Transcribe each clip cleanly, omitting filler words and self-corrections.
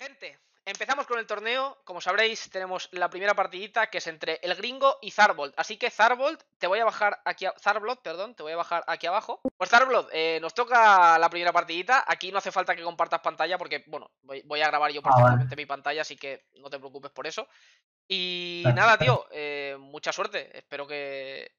Gente, empezamos con el torneo. Como sabréis, tenemos la primera partidita que es entre el gringo y Zarblot. Así que Zarblot, te voy a bajar aquí a... Zarblot, perdón, te voy a bajar aquí abajo. Pues Zarblot, nos toca la primera partidita. Aquí no hace falta que compartas pantalla porque, bueno, voy a grabar yo perfectamente mi pantalla, así que no te preocupes por eso. Y nada, tío, mucha suerte. Espero que...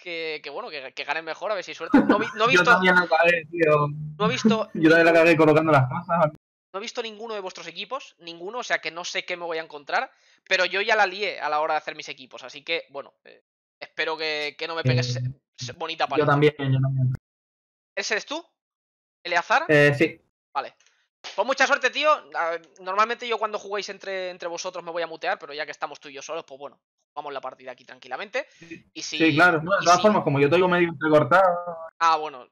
que ganen mejor, a ver si hay suerte. No he visto... Yo también la cagué, tío. No he visto... Yo también la cagué colocando las cosas. No he visto ninguno de vuestros equipos, ninguno, o sea que no sé qué me voy a encontrar, pero yo ya la lié a la hora de hacer mis equipos, así que, bueno, espero que no me pegues bonita palabra. Yo también. ¿Ese eres tú? ¿Eleazar? Sí. Vale. Pues mucha suerte, tío. Normalmente yo cuando jugáis entre vosotros me voy a mutear, pero ya que estamos tú y yo solos, pues bueno, jugamos la partida aquí tranquilamente. Y si, sí, claro. No, de todas formas, como yo te digo medio entrecortado... Ah, bueno...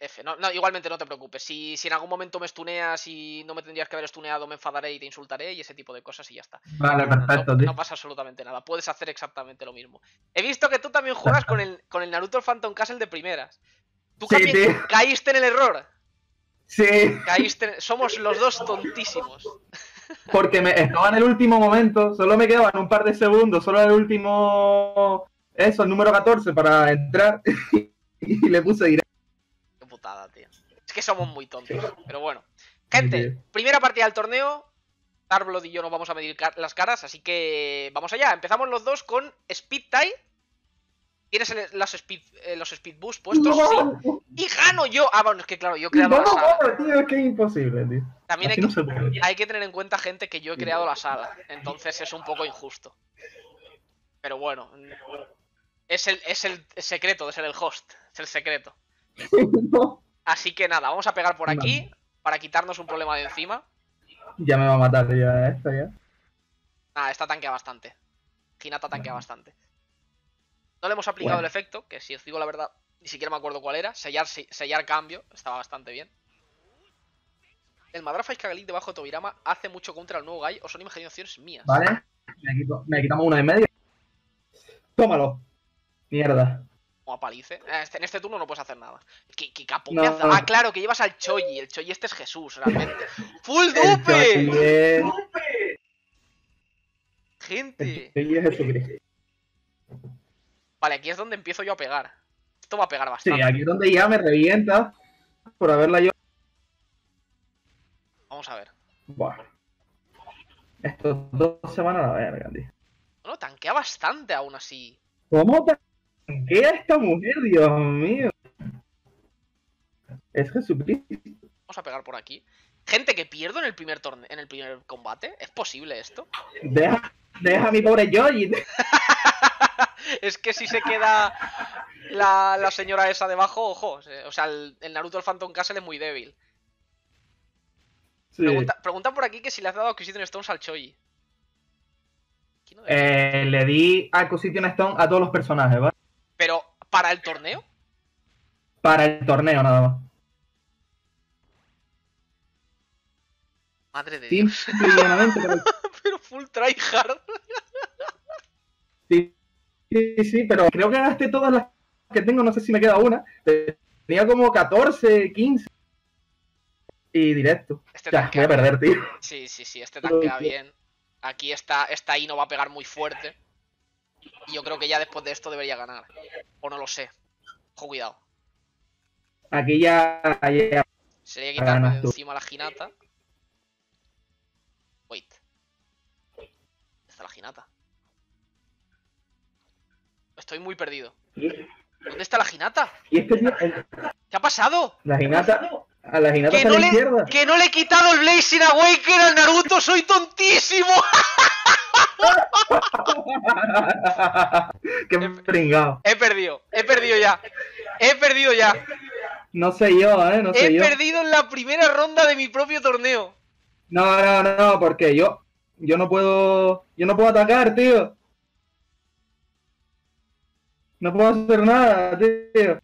F. No, igualmente no te preocupes. Si en algún momento me estuneas y no me tendrías que haber estuneado, me enfadaré y te insultaré y ese tipo de cosas y ya está. Vale, perfecto, tío. No pasa absolutamente nada. Puedes hacer exactamente lo mismo. He visto que tú también juegas con el Naruto Phantom Castle de primeras. Tú sí, también caíste en el error. Sí. Somos los dos tontísimos. Porque me estaba en el último momento. Solo me quedaban un par de segundos. Solo en el último... Eso, el número 14 para entrar. Y le puse directo. Putada, tío. Es que somos muy tontos, pero bueno. Gente, primera partida del torneo. Zarblot y yo nos vamos a medir las caras, así que vamos allá. Empezamos los dos con Speed Tie. ¿Tienes los Speed Boost puestos? No. Sí. Y gano yo. Ah, bueno, es que claro, yo he creado la sala. No, tío, es que es imposible, tío. También hay que tener en cuenta, gente, que yo he creado la sala. Entonces es un poco injusto. Pero bueno. Es el secreto de ser el host. Es el secreto. Así que nada, vamos a pegar por aquí para quitarnos un problema de encima. Ya me va a matar ya esta ya. Ah, esta tanquea bastante. Hinata tanquea bastante. No le hemos aplicado el efecto, que si os digo la verdad, ni siquiera me acuerdo cuál era. Sellar cambio, estaba bastante bien. El Madrafa Kagelit debajo de Tobirama hace mucho contra el nuevo Gai o son imaginaciones mías. Vale, me quitamos una de medio. Tómalo. Mierda. Como apalice. En este turno no puedes hacer nada. ¿Qué capo me hace? Ah, claro, que llevas al Choji. El Choji este es Jesús, realmente. ¡Full dupe! Gente. Vale, aquí es donde empiezo yo a pegar. Esto va a pegar bastante. Sí, aquí es donde ya me revienta por haberla yo. Vamos a ver. Buah. Estos 2 semanas la verga, tío. Bueno, tanquea bastante aún así. ¿Cómo te...? ¿Qué es esta mujer, Dios mío? Es Jesucristo. Vamos a pegar por aquí. Gente, que pierdo en el primer combate. ¿Es posible esto? Deja a mi pobre Yoji. Es que si se queda la señora esa debajo, ojo. O sea, el Naruto el Phantom Castle es muy débil. Sí. Pregunta por aquí que si le has dado Acquisition Stones al Choji. No le di Acquisition Stone a todos los personajes, ¿vale? ¿Pero para el torneo? Para el torneo, nada más. Madre de Dios. Simplemente, pero full tryhard. Sí, pero creo que gasté todas las que tengo, no sé si me queda una. Tenía como 14, 15. Y directo. Voy a perder, tío. Sí, este tanquea bien. Aquí esta Ino va a pegar muy fuerte. Y yo creo que ya después de esto debería ganar. O no lo sé. Ojo, cuidado. Aquí ya. Sería quitarme de encima la Hinata. Wait. ¿Dónde está la Hinata? Estoy muy perdido. ¿Dónde está la Hinata? ¿Y este tío? ¿Qué ha pasado? La Hinata. A la Hinata está a la izquierda. Que no le he quitado el Blazing Awaken al Naruto. ¡Soy tontísimo! Qué pringao. He perdido ya. No sé yo, no sé yo. He perdido en la primera ronda de mi propio torneo. No, porque yo no puedo atacar, tío. No puedo hacer nada, tío.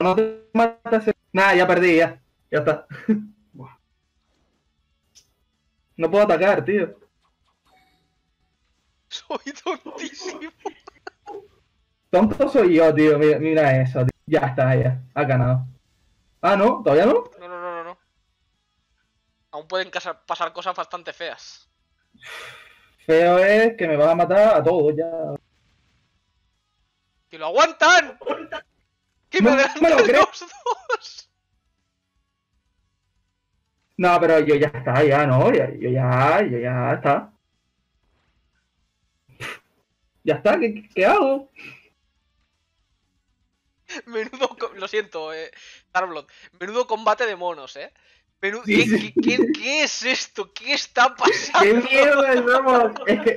No te matas. Nada, ya perdí, ya está. No puedo atacar, tío. Soy tontísimo. Tonto soy yo, tío. Mira eso, tío. Ya está, ya. Ha ganado. Ah, ¿no? ¿Todavía no? No. Aún pueden pasar cosas bastante feas. Feo es que me van a matar a todos ya. ¡Que lo aguantan! ¡Que me adelantan los dos! No, pero yo ya está, ya no, yo ya está. Ya está, ¿qué hago? Menudo, lo siento, Zarblot, menudo combate de monos, Menudo, sí, ¿Qué es esto? ¿Qué está pasando? ¡Qué mierda estamos! Es que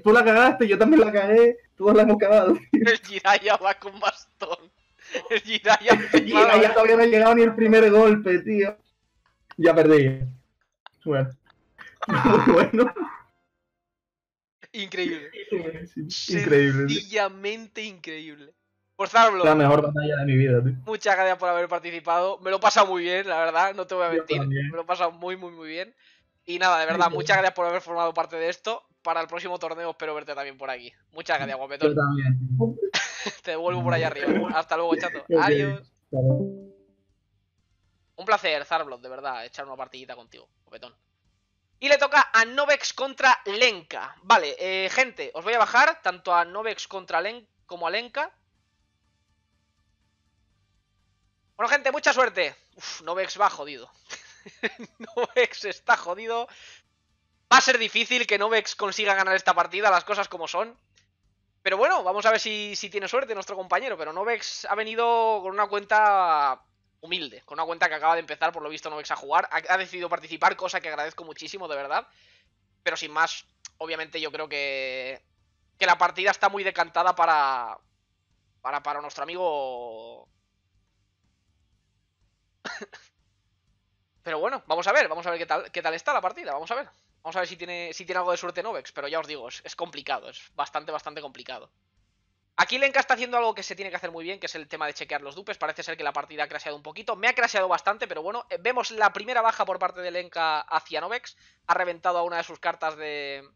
tú la cagaste, yo también la cagué, todos la hemos cagado. El Jiraiya va con bastón. El Jiraiya... El Jiraiya todavía no ha llegado ni el primer golpe, tío. Ya perdí. Bueno. Bueno. Increíble. Increíble. Sencillamente increíble. Por Zarblot, la mejor batalla de mi vida, tío. Muchas gracias por haber participado. Me lo he pasado muy bien, la verdad. No te voy a mentir. Me lo he pasado muy, muy, muy bien. Y nada, de verdad, muchas gracias por haber formado parte de esto. Para el próximo torneo espero verte también por aquí. Muchas gracias, guapetón. Yo también. Te devuelvo por allá arriba. Hasta luego, chato. Okay. Adiós. Claro. Un placer, Zarblot, de verdad, echar una partidita contigo, guapetón. Y le toca a Novex contra Lenka. Vale, gente, os voy a bajar tanto a Novex contra Lenka como a Lenka. Bueno, gente, mucha suerte. Uf, Novex va jodido. Novex está jodido. Va a ser difícil que Novex consiga ganar esta partida, las cosas como son. Pero bueno, vamos a ver si tiene suerte nuestro compañero. Pero Novex ha venido con una cuenta humilde, con una cuenta que acaba de empezar, por lo visto Novex a jugar. Ha decidido participar, cosa que agradezco muchísimo, de verdad. Pero sin más, obviamente yo creo que la partida está muy decantada para nuestro amigo... Pero bueno, vamos a ver qué tal está la partida, vamos a ver si tiene algo de suerte Novex, pero ya os digo, es complicado, es bastante complicado. Aquí Lenka está haciendo algo que se tiene que hacer muy bien, que es el tema de chequear los dupes. Parece ser que la partida ha crasheado un poquito, me ha crasheado bastante, pero bueno, vemos la primera baja por parte de Lenka hacia Novex. Ha reventado a una de sus cartas de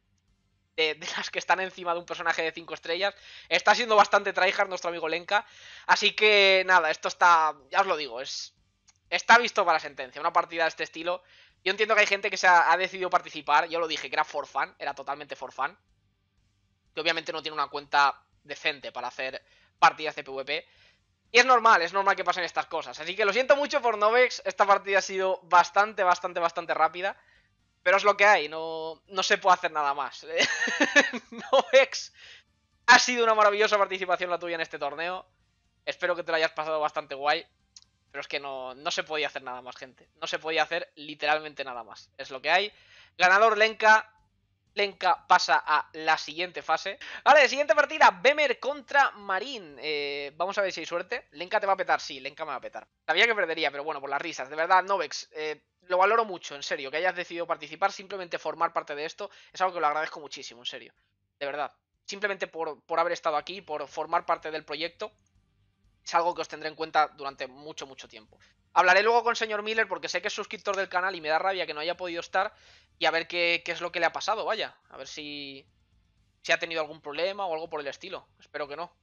las que están encima de un personaje de 5 estrellas. Está siendo bastante tryhard nuestro amigo Lenka, así que nada, esto está, ya os lo digo, está visto para la sentencia, una partida de este estilo. Yo entiendo que hay gente que ha decidido participar. Yo lo dije, que era for fun, era totalmente for fun. Que obviamente no tiene una cuenta decente para hacer partidas de PvP. Y es normal que pasen estas cosas. Así que lo siento mucho por Novex. Esta partida ha sido bastante rápida. Pero es lo que hay, no se puede hacer nada más. Novex, ha sido una maravillosa participación la tuya en este torneo. Espero que te lo hayas pasado bastante guay. Pero es que no se podía hacer nada más, gente. No se podía hacer literalmente nada más. Es lo que hay. Ganador Lenka. Lenka pasa a la siguiente fase. Vale, siguiente partida. Bemer contra Marín. Vamos a ver si hay suerte. Lenka te va a petar. Sí, Lenka me va a petar. Sabía que perdería, pero bueno, por las risas. De verdad, Novex, lo valoro mucho, en serio. Que hayas decidido participar, simplemente formar parte de esto. Es algo que lo agradezco muchísimo, en serio. De verdad. Simplemente por haber estado aquí, por formar parte del proyecto. Es algo que os tendré en cuenta durante mucho tiempo. Hablaré luego con señor Miller porque sé que es suscriptor del canal y me da rabia que no haya podido estar. Y a ver qué es lo que le ha pasado, vaya. A ver si ha tenido algún problema o algo por el estilo. Espero que no.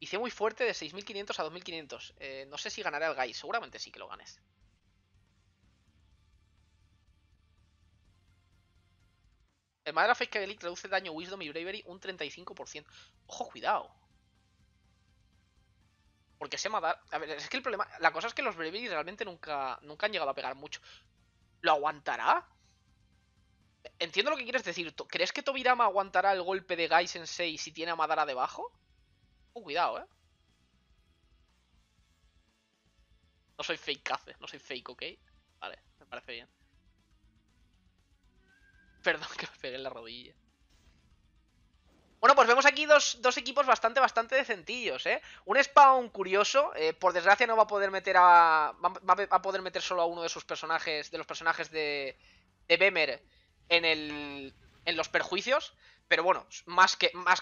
Hice muy fuerte de 6.500 a 2.500. No sé si ganaré al Guy. Seguramente sí que lo ganes. El Madera Face Kevelic reduce daño Wisdom y Bravery un 35%. Ojo, cuidado. Porque ese Madara... A ver, es que el problema... La cosa es que los Bravery realmente nunca han llegado a pegar mucho. ¿Lo aguantará? Entiendo lo que quieres decir. ¿Crees que Tobirama aguantará el golpe de Gai Sensei si tiene a Madara debajo? Ojo, cuidado, ¿eh? No soy fake Kaze, no soy fake, ¿ok? Vale, me parece bien. Perdón, que me pegué en la rodilla. Bueno, pues vemos aquí dos equipos bastante decentillos, ¿eh? Un Spawn curioso. Por desgracia no va a poder meter a... Va a poder meter solo a uno de sus personajes... De los personajes de Bemer en los perjuicios. Pero bueno, más que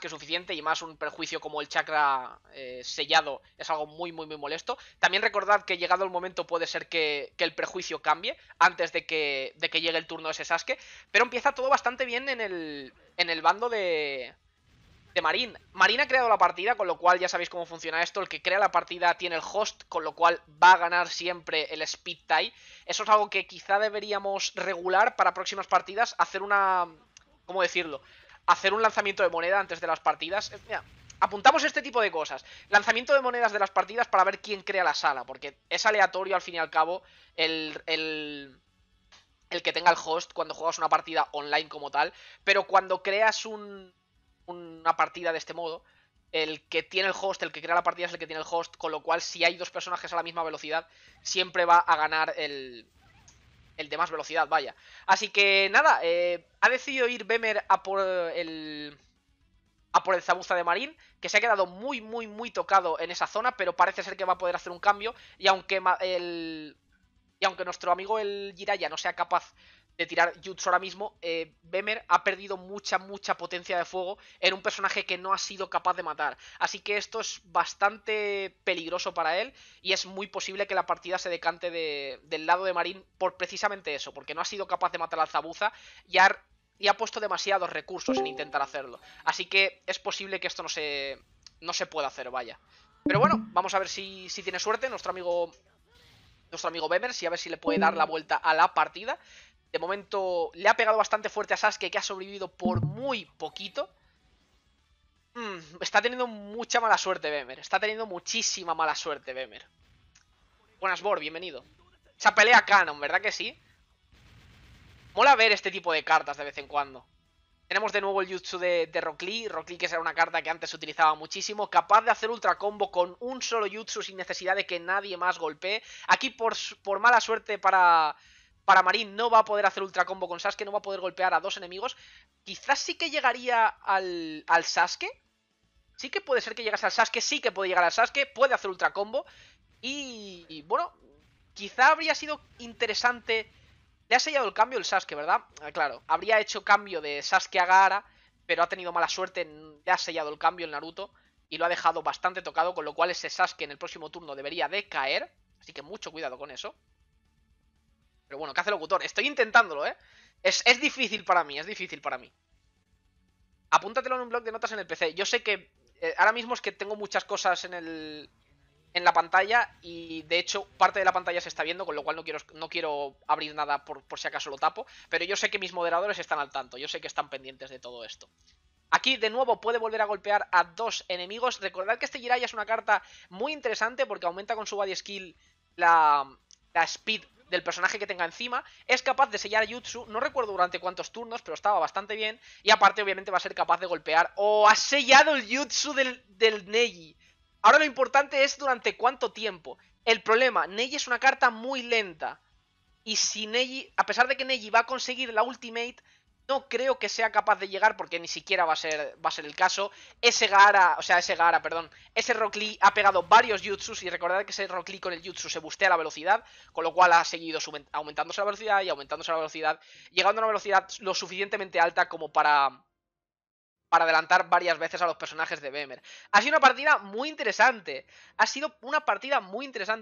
suficiente. Y más un perjuicio como el chakra sellado es algo muy molesto. También recordad que llegado el momento puede ser que el perjuicio cambie antes de que llegue el turno de ese Sasuke. Pero empieza todo bastante bien en el bando de Marín. Marín ha creado la partida, con lo cual ya sabéis cómo funciona esto. El que crea la partida tiene el host, con lo cual va a ganar siempre el speed tie. Eso es algo que quizá deberíamos regular para próximas partidas. Hacer una... ¿cómo decirlo? Hacer un lanzamiento de moneda antes de las partidas. Mira, apuntamos este tipo de cosas. Lanzamiento de monedas de las partidas para ver quién crea la sala. Porque es aleatorio, al fin y al cabo, el que tenga el host cuando juegas una partida online como tal. Pero cuando creas una partida de este modo, el que tiene el host, el que crea la partida es el que tiene el host, con lo cual si hay dos personajes a la misma velocidad, siempre va a ganar el de más velocidad, vaya. Así que nada, ha decidido ir Bemer a por el Zabuza de Marín, que se ha quedado muy tocado en esa zona, pero parece ser que va a poder hacer un cambio, y aunque nuestro amigo el Jiraiya no sea capaz de tirar jutsu ahora mismo, Bemer ha perdido mucha potencia de fuego en un personaje que no ha sido capaz de matar. Así que esto es bastante peligroso para él y es muy posible que la partida se decante del lado de Marín por precisamente eso, porque no ha sido capaz de matar al Zabuza y ha puesto demasiados recursos en intentar hacerlo. Así que es posible que esto no se pueda hacer, vaya. Pero bueno, vamos a ver si tiene suerte nuestro amigo Bemer, a ver si le puede dar la vuelta a la partida. De momento le ha pegado bastante fuerte a Sasuke, que ha sobrevivido por muy poquito. Está teniendo mucha mala suerte Bemer. Está teniendo muchísima mala suerte Bemer. Buenas, Bor, bienvenido. Esa pelea canon, ¿verdad que sí? Mola ver este tipo de cartas de vez en cuando. Tenemos de nuevo el jutsu de Rock Lee. Rock Lee, que será una carta que antes se utilizaba muchísimo. Capaz de hacer ultra combo con un solo jutsu sin necesidad de que nadie más golpee. Aquí por mala suerte para Marín no va a poder hacer ultra combo con Sasuke, no va a poder golpear a dos enemigos. Quizás sí que llegaría al Sasuke. Sí que puede ser que llegase al Sasuke, sí que puede llegar al Sasuke, puede hacer ultra combo. Y bueno, quizá habría sido interesante. Le ha sellado el cambio el Sasuke, ¿verdad? Claro, habría hecho cambio de Sasuke a Gaara, pero ha tenido mala suerte, le ha sellado el cambio el Naruto y lo ha dejado bastante tocado, con lo cual ese Sasuke en el próximo turno debería de caer. Así que mucho cuidado con eso. Pero bueno, ¿qué hace el locutor? Estoy intentándolo, ¿eh? Es difícil para mí, es difícil para mí. Apúntatelo en un blog de notas en el PC. Yo sé que ahora mismo es que tengo muchas cosas en la pantalla y de hecho parte de la pantalla se está viendo, con lo cual no quiero abrir nada por si acaso lo tapo. Pero yo sé que mis moderadores están al tanto, yo sé que están pendientes de todo esto. Aquí de nuevo puede volver a golpear a dos enemigos. Recordad que este Jiraiya es una carta muy interesante porque aumenta con su body skill la speed del personaje que tenga encima, es capaz de sellar a jutsu, no recuerdo durante cuántos turnos, pero estaba bastante bien, y aparte obviamente va a ser capaz de golpear. ¡Oh! ¡Ha sellado el jutsu del Neji! Ahora lo importante es durante cuánto tiempo. El problema, Neji es una carta muy lenta, y si Neji, a pesar de que Neji va a conseguir la ultimate, no creo que sea capaz de llegar, porque ni siquiera va a ser el caso. Ese Rock Lee ha pegado varios jutsus, y recordad que ese Rock Lee con el jutsu se bustea la velocidad, con lo cual ha seguido aumentándose la velocidad y aumentándose la velocidad, llegando a una velocidad lo suficientemente alta como para adelantar varias veces a los personajes de Bemer. Ha sido una partida muy interesante.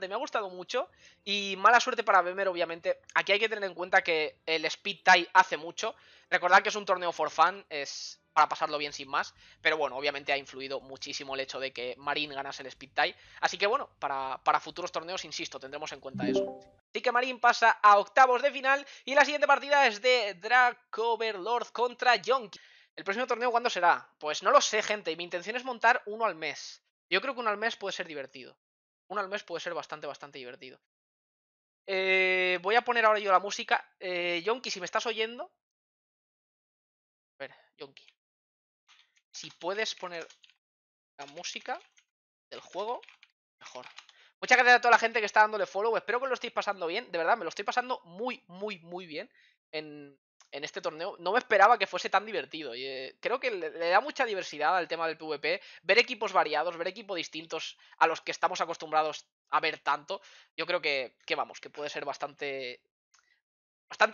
Me ha gustado mucho. Y mala suerte para Bemer, obviamente. Aquí hay que tener en cuenta que el Speed Tie hace mucho. Recordad que es un torneo for fun. Es para pasarlo bien sin más. Pero bueno, obviamente ha influido muchísimo el hecho de que Marín ganase el Speed Tie. Así que bueno, para futuros torneos, insisto, tendremos en cuenta eso. Así que Marín pasa a octavos de final. Y la siguiente partida es de Drag Overlord contra Yonki. ¿El próximo torneo cuándo será? Pues no lo sé, gente. Mi intención es montar uno al mes. Yo creo que uno al mes puede ser divertido. Uno al mes puede ser bastante divertido. Voy a poner ahora yo la música. Yonki, si me estás oyendo... A ver, Yonki. Si puedes poner la música del juego, mejor. Muchas gracias a toda la gente que está dándole follow. Espero que lo estéis pasando bien. De verdad, me lo estoy pasando muy bien en este torneo. No me esperaba que fuese tan divertido. Y, creo que le da mucha diversidad al tema del PvP. Ver equipos variados, ver equipos distintos a los que estamos acostumbrados a ver tanto. Yo creo que puede ser bastante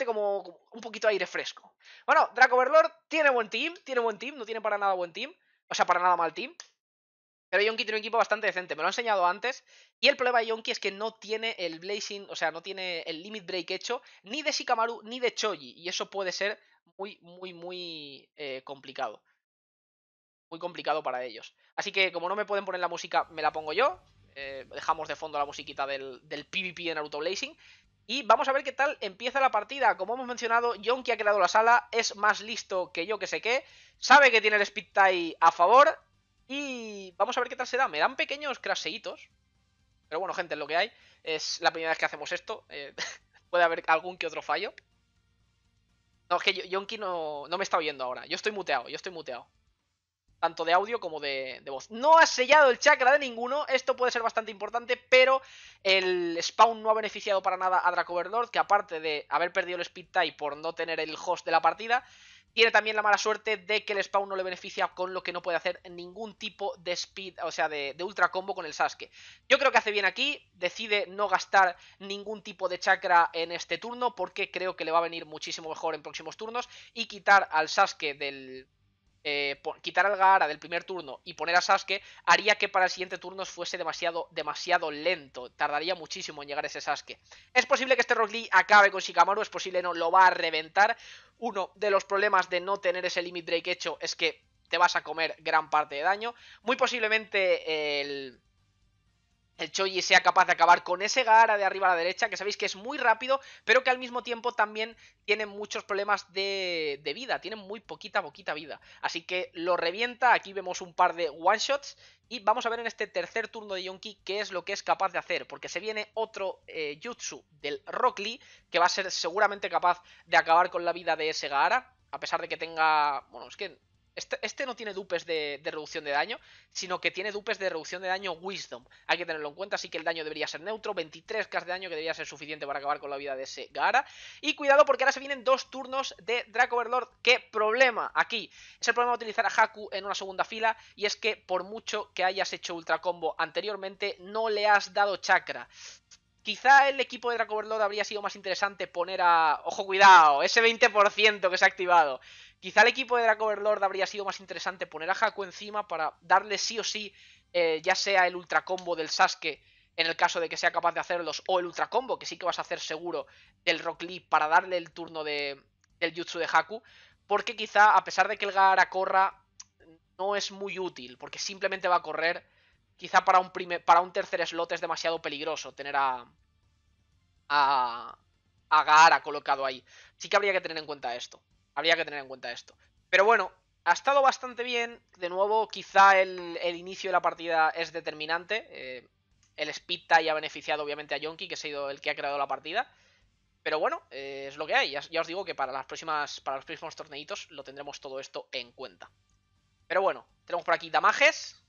como un poquito aire fresco. Bueno, Drag Overlord tiene buen team. No tiene para nada buen team. O sea, para nada mal team. Pero Yonki tiene un equipo bastante decente, me lo ha enseñado antes. Y el problema de Yonki es que no tiene el Blazing, o sea, no tiene el Limit Break hecho, ni de Shikamaru, ni de Choji. Y eso puede ser muy complicado. muy complicado para ellos. Así que como no me pueden poner la música, me la pongo yo. Dejamos de fondo la musiquita del PvP de Naruto Blazing. Y vamos a ver qué tal empieza la partida. Como hemos mencionado, Yonki ha creado la sala, es más listo que yo que sé qué. Sabe que tiene el Speed Tie a favor. Y vamos a ver qué tal se da. Me dan pequeños craseitos. Pero bueno, gente, es lo que hay. Es la primera vez que hacemos esto. Puede haber algún que otro fallo. No, es que Yonki no me está oyendo ahora. Yo estoy muteado, Tanto de audio como de voz. No ha sellado el chakra de ninguno. Esto puede ser bastante importante, pero el spawn no ha beneficiado para nada a Drag Overlord, que aparte de haber perdido el Speed Tie por no tener el host de la partida, tiene también la mala suerte de que el spawn no le beneficia, con lo que no puede hacer ningún tipo de speed, o sea, de ultra combo con el Sasuke. Yo creo que hace bien aquí. Decide no gastar ningún tipo de chakra en este turno, porque creo que le va a venir muchísimo mejor en próximos turnos. Y quitar al Sasuke del... quitar al Gaara del primer turno y poner a Sasuke haría que para el siguiente turno fuese demasiado lento. Tardaría muchísimo en llegar ese Sasuke. Es posible que este Rock Lee acabe con Shikamaru, es posible no, lo va a reventar. Uno de los problemas de no tener ese Limit Break hecho es que te vas a comer gran parte de daño. Muy posiblemente el Choji sea capaz de acabar con ese Gaara de arriba a la derecha, que sabéis que es muy rápido, pero que al mismo tiempo también tiene muchos problemas de vida. Tiene muy poquita vida. Así que lo revienta. Aquí vemos un par de one-shots. Y vamos a ver en este tercer turno de Yonki qué es lo que es capaz de hacer, porque se viene otro jutsu del Rock Lee, que va a ser seguramente capaz de acabar con la vida de ese Gaara. A pesar de que tenga... bueno, es que... Este no tiene dupes de reducción de daño, sino que tiene dupes de reducción de daño Wisdom. Hay que tenerlo en cuenta, así que el daño debería ser neutro. 23k de daño, que debería ser suficiente para acabar con la vida de ese Gaara. Y cuidado, porque ahora se vienen dos turnos de Drag Overlord. ¿Qué problema aquí? Es el problema de utilizar a Haku en una segunda fila, y es que por mucho que hayas hecho ultra combo anteriormente, no le has dado chakra. Quizá el equipo de Drag Overlord habría sido más interesante poner a... ¡Ojo, cuidado! Ese 20% que se ha activado. Quizá el equipo de Drag Overlord habría sido más interesante poner a Haku encima para darle sí o sí, ya sea el ultra combo del Sasuke, en el caso de que sea capaz de hacerlos, o el ultra combo, que sí que vas a hacer seguro, del Rock Lee, para darle el turno del jutsu de Haku. Porque quizá, a pesar de que el Gaara corra, no es muy útil, porque simplemente va a correr... Quizá para un tercer slot es demasiado peligroso tener a Gaara colocado ahí. Sí que habría que tener en cuenta esto. Pero bueno, ha estado bastante bien. De nuevo, quizá el inicio de la partida es determinante. El Speed Tie ha beneficiado obviamente a Yonki, que ha sido el que ha creado la partida. Pero bueno, es lo que hay. Ya os digo que para los próximos torneitos lo tendremos todo esto en cuenta. Pero bueno, tenemos por aquí damajes.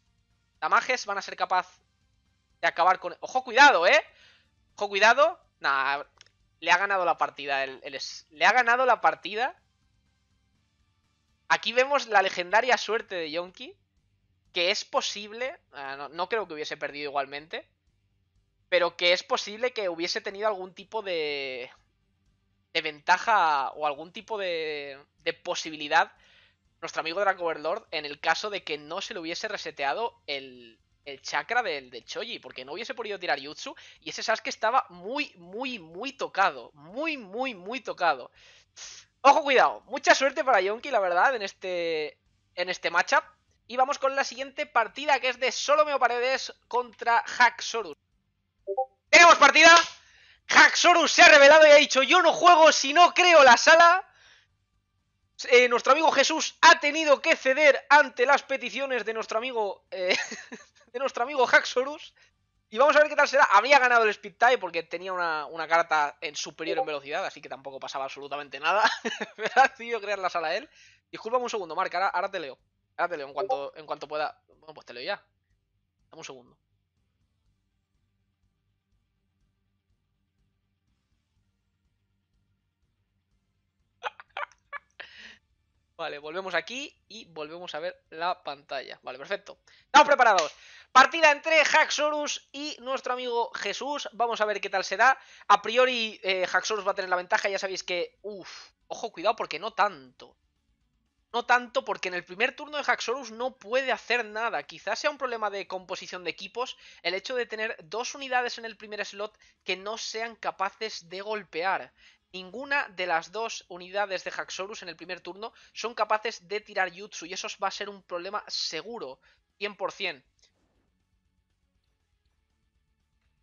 Damajes van a ser capaz de acabar con... ¡Ojo, cuidado, eh! ¡Ojo, cuidado! Nah, le ha ganado la partida. Le ha ganado la partida. Aquí vemos la legendaria suerte de Yonki, que es posible... no creo que hubiese perdido igualmente, pero que es posible que hubiese tenido algún tipo de ventaja o algún tipo de posibilidad... nuestro amigo Drag Overlord, en el caso de que no se le hubiese reseteado el chakra del Choji, porque no hubiese podido tirar jutsu, y ese Sasuke estaba muy tocado, muy tocado. Ojo, cuidado, mucha suerte para Yonki, la verdad, en este matchup. Y vamos con la siguiente partida, que es de Solomeo Paredes contra Haxorus. ¡Tenemos partida! Haxorus se ha revelado y ha dicho: yo no juego si no creo la sala. Nuestro amigo Jesús ha tenido que ceder ante las peticiones de nuestro amigo Haxorus. Y vamos a ver qué tal será. Habría ganado el Speed Tie porque tenía una carta en superior en velocidad, así que tampoco pasaba absolutamente nada. Me ha decidido crear la sala él. Disculpame un segundo, Marc, ahora te leo. Ahora te leo en cuanto pueda. Bueno, pues te leo ya. Dame un segundo. Vale, volvemos aquí y volvemos a ver la pantalla. Vale, perfecto. Estamos preparados. Partida entre Haxorus y nuestro amigo Jesús. Vamos a ver qué tal será. A priori, Haxorus va a tener la ventaja. Ya sabéis que... Uf, ojo, cuidado, porque no tanto. No tanto, porque en el primer turno de Haxorus no puede hacer nada. Quizás sea un problema de composición de equipos el hecho de tener dos unidades en el primer slot que no sean capaces de golpear. Ninguna de las dos unidades de Haxorus en el primer turno son capaces de tirar jutsu, y eso va a ser un problema seguro, 100%.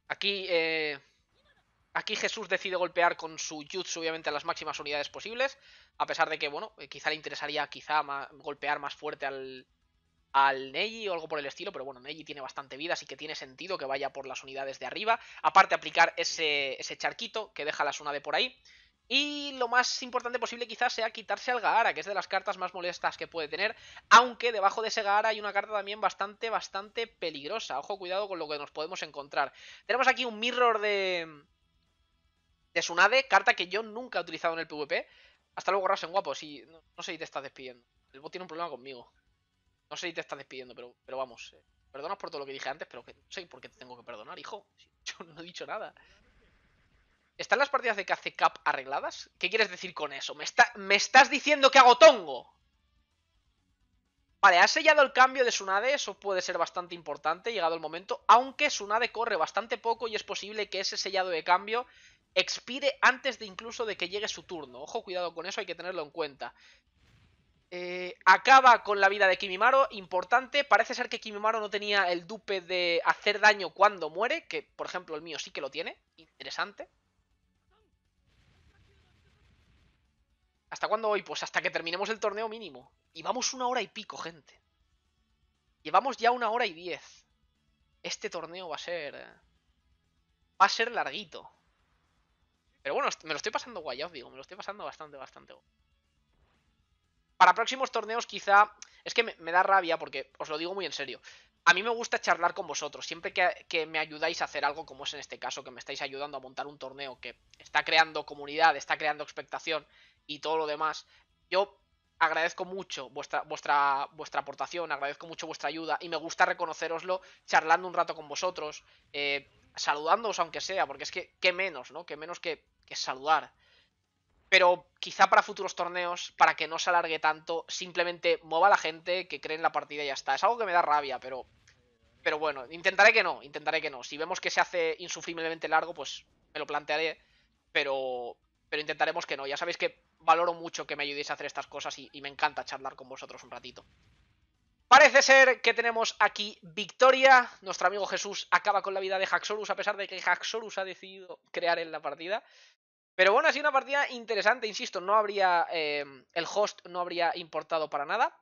Aquí, aquí Jesús decide golpear con su jutsu, obviamente, a las máximas unidades posibles. A pesar de que, bueno, quizá le interesaría golpear más fuerte al Neji o algo por el estilo, pero bueno, Neji tiene bastante vida, así que tiene sentido que vaya por las unidades de arriba, aparte aplicar ese charquito que deja la Tsunade por ahí, y lo más importante posible quizás sea quitarse al Gaara, que es de las cartas más molestas que puede tener, aunque debajo de ese Gaara hay una carta también bastante peligrosa. Ojo, cuidado con lo que nos podemos encontrar. Tenemos aquí un Mirror de Tsunade, carta que yo nunca he utilizado en el PvP. Hasta luego, Rasen, guapo, sí, no sé si te estás despidiendo, el bot tiene un problema conmigo. No sé si te estás despidiendo, pero vamos. Perdonas por todo lo que dije antes, pero que no sé por qué te tengo que perdonar, hijo. Yo no he dicho nada. ¿Están las partidas de Kaze Cup arregladas? ¿Qué quieres decir con eso? ¿Me estás diciendo que hago tongo? Vale, ha sellado el cambio de Tsunade, eso puede ser bastante importante, llegado el momento. Aunque Tsunade corre bastante poco y es posible que ese sellado de cambio expire antes de incluso de que llegue su turno. Ojo, cuidado con eso, hay que tenerlo en cuenta. Acaba con la vida de Kimimaro, importante. Parece ser que Kimimaro no tenía el dupe de hacer daño cuando muere, que por ejemplo el mío sí que lo tiene. Interesante. ¿Hasta cuándo voy? Pues hasta que terminemos el torneo mínimo. Y vamos 1 hora y pico, gente. Llevamos ya 1 hora y 10. Este torneo va a ser larguito. Pero bueno, me lo estoy pasando guay, ya os digo. Me lo estoy pasando bastante guay. Para próximos torneos quizá... Es que me da rabia porque, os lo digo muy en serio, a mí me gusta charlar con vosotros. Siempre que me ayudáis a hacer algo, como es en este caso, que me estáis ayudando a montar un torneo que está creando comunidad, está creando expectación y todo lo demás, yo agradezco mucho vuestra aportación, agradezco mucho vuestra ayuda y me gusta reconoceroslo charlando un rato con vosotros, saludándoos aunque sea, porque es que qué menos, ¿no? Qué menos que saludar. Pero quizá para futuros torneos, para que no se alargue tanto, simplemente mueva a la gente, que cree en la partida y ya está. Es algo que me da rabia, pero bueno, intentaré que no. Si vemos que se hace insufriblemente largo, pues me lo plantearé, pero intentaremos que no. Ya sabéis que valoro mucho que me ayudéis a hacer estas cosas y me encanta charlar con vosotros un ratito. Parece ser que tenemos aquí victoria. Nuestro amigo Jesús acaba con la vida de Haxorus, a pesar de que Haxorus ha decidido crear en la partida. Pero bueno, ha sido una partida interesante, insisto, no habría, el host no habría importado para nada.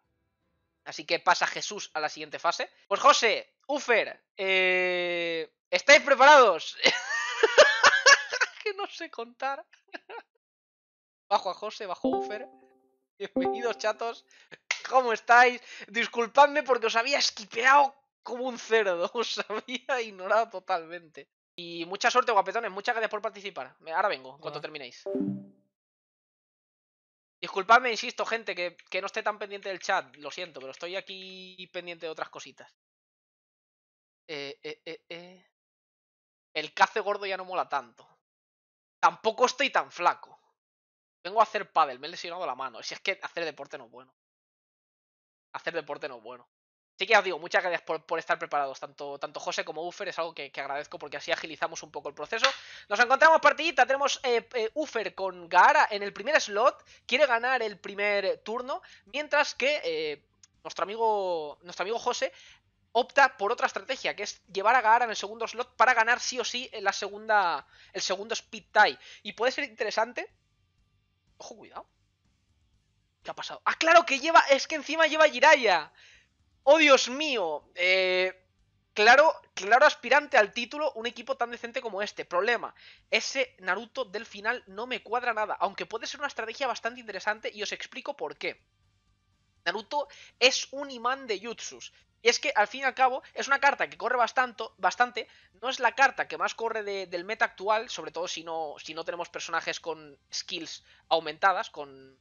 Así que pasa Jesús a la siguiente fase. Pues José, Ufer, ¿estáis preparados? Que no sé contar. Bajo a José, bajo a Ufer. Bienvenidos, chatos. ¿Cómo estáis? Disculpadme porque os había esquipeado como un cerdo. Os había ignorado totalmente. Y mucha suerte, guapetones, muchas gracias por participar. Ahora vengo, en cuanto terminéis. Disculpadme, insisto, gente, que no esté tan pendiente del chat. Lo siento, pero estoy aquí pendiente de otras cositas. El Kaze gordo ya no mola tanto. Tampoco estoy tan flaco. Vengo a hacer pádel, me he lesionado la mano. Si es que hacer deporte no es bueno. Hacer deporte no es bueno. Así que ya os digo, muchas gracias por estar preparados, tanto José como Ufer, es algo que agradezco porque así agilizamos un poco el proceso. Nos encontramos partidita, tenemos Ufer con Gaara en el primer slot, quiere ganar el primer turno, mientras que nuestro amigo José opta por otra estrategia, que es llevar a Gaara en el segundo slot para ganar sí o sí el segundo speed tie. Y puede ser interesante... Ojo, cuidado. ¿Qué ha pasado? ¡Ah, claro que lleva! Es que encima lleva Jiraiya. ¡Oh, Dios mío! Claro aspirante al título, un equipo tan decente como este. Problema, ese Naruto del final no me cuadra nada, aunque puede ser una estrategia bastante interesante y os explico por qué. Naruto es un imán de jutsus. Y es que, al fin y al cabo, es una carta que corre bastante. No es la carta que más corre del meta actual, sobre todo si no tenemos personajes con skills aumentadas, con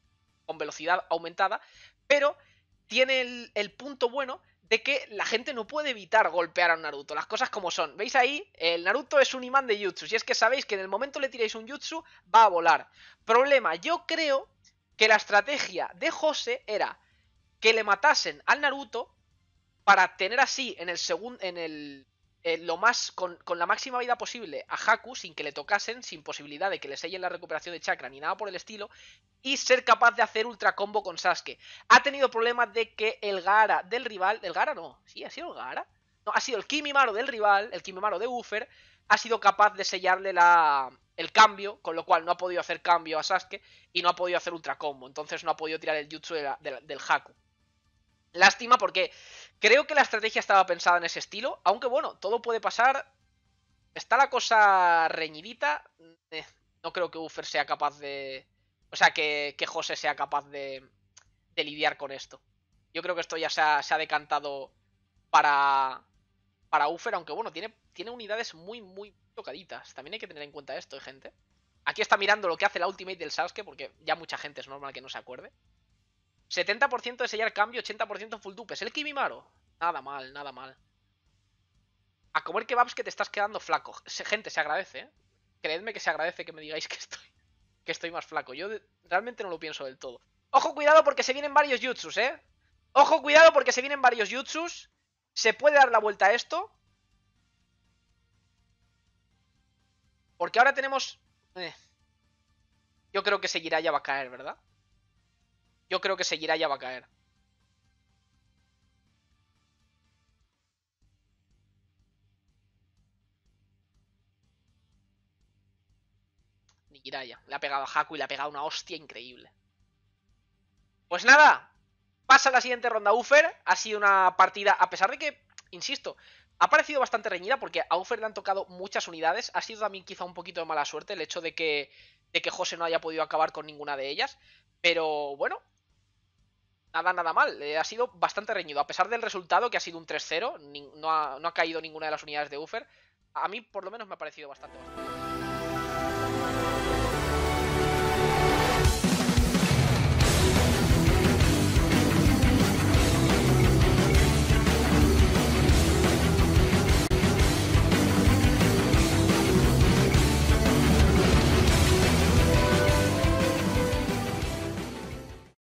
velocidad aumentada, pero... tiene el punto bueno de que la gente no puede evitar golpear a un Naruto, las cosas como son. ¿Veis ahí? El Naruto es un imán de jutsu, y es que sabéis que en el momento le tiráis un jutsu, va a volar. Problema, yo creo que la estrategia de José era que le matasen al Naruto para tener así en el con la máxima vida posible a Haku sin que le tocasen, sin posibilidad de que le sellen la recuperación de chakra ni nada por el estilo, y ser capaz de hacer ultra combo con Sasuke. Ha tenido problemas de que el Gaara del rival, ha sido el Kimimaro del rival, el Kimimaro de Ufer, ha sido capaz de sellarle el cambio, con lo cual no ha podido hacer cambio a Sasuke y no ha podido hacer ultra combo, entonces no ha podido tirar el jutsu del Haku. Lástima, porque creo que la estrategia estaba pensada en ese estilo, aunque bueno, todo puede pasar. Está la cosa reñidita. No creo que Ufer sea capaz de... O sea, que José sea capaz de lidiar con esto. Yo creo que esto ya se ha decantado para Ufer, aunque bueno, tiene unidades muy, muy tocaditas. También hay que tener en cuenta esto, gente. Aquí está mirando lo que hace la ultimate del Sasuke, porque ya mucha gente es normal que no se acuerde. 70% de sellar cambio, 80% full dupe. ¿Es el Kimimaro? Nada mal, nada mal. A comer kebabs, que te estás quedando flaco. Gente, se agradece, ¿eh? Creedme que se agradece que me digáis que estoy más flaco. Yo realmente no lo pienso del todo. ¡Ojo, cuidado, porque se vienen varios jutsus, eh! ¡Ojo, cuidado, porque se vienen varios jutsus! ¿Se puede dar la vuelta a esto? Porque ahora tenemos... Yo creo que seguirá, ya va a caer, ¿verdad? Yo creo que seguirá, ya va a caer. Nigiraya. Le ha pegado a Haku y le ha pegado una hostia increíble. Pues nada. Pasa la siguiente ronda Ufer. Ha sido una partida, a pesar de que, insisto, ha parecido bastante reñida porque a Ufer le han tocado muchas unidades. Ha sido también quizá un poquito de mala suerte el hecho de que José no haya podido acabar con ninguna de ellas. Pero bueno... Nada mal, ha sido bastante reñido, a pesar del resultado, que ha sido un 3-0, no ha caído ninguna de las unidades de Ufer. A mí por lo menos me ha parecido bastante.